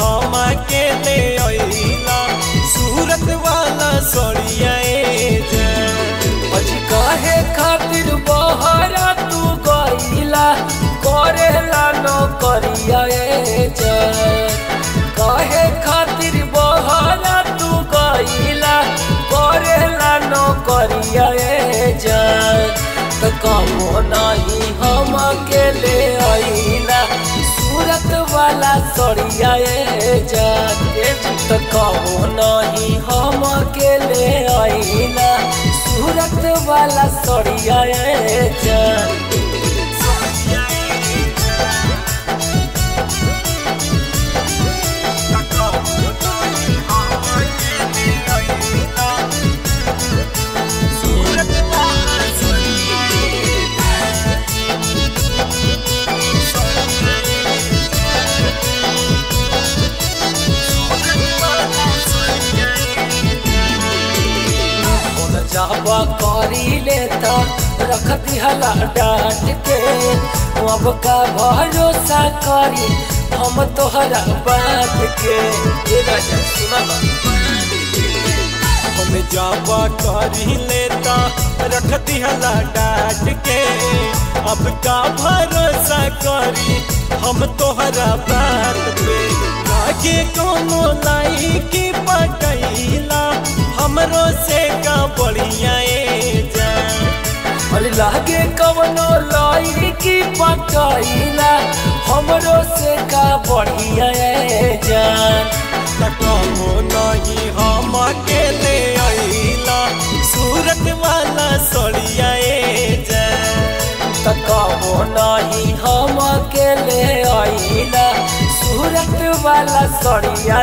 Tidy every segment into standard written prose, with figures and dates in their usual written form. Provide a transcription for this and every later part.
हवा के ले आइला सूरत वाला सोड़िया काहे खातिर बहरा तू गइला करेला न करिया काहे खातिर बहरा तू गइला करेला न करिया कहो नहीं हम अकेले आइला सूरत वाला सड़िया कहो नहीं हम अकेले आइला सूरत वाला सड़िया जावा करी लेता रखती हला डाट के अब का भरोसा करी हम तोहरा बात के हम जावा करी लेता रखती हला डाट के अब का भरोसा करी हम तोहरा बात पे आगे कोनो लाई की पटैला हमरो से का बढ़िया लागे कवनो लाई की पटैला हमरो से का बढ़िया कहो नहीं हम अकेले आइला सूरत वाला सड़िया कहो नहीं हम अकेले आइला सूरत वाला सड़िया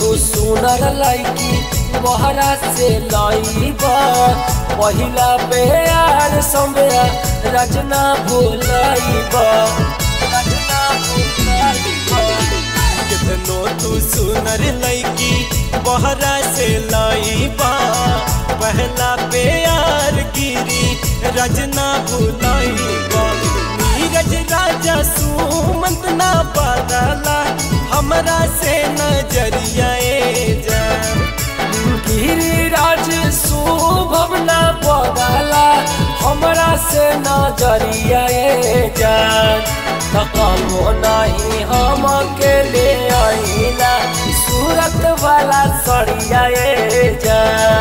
तू सुनर लैकी बहरा से लैबा पहिला प्यार समया रजना भुलैबा कितनो तू सुनर लैकी बहरा से लैबा पहला प्यार गिरी रजना भुलैबा नीरज राजा सुमंत ना बदला हमरा से नजरिया गिरिराज सुभम ना बदला हमरा से नजरिया कहो नहीं हम अकेले आइला सूरत वाला सड़िया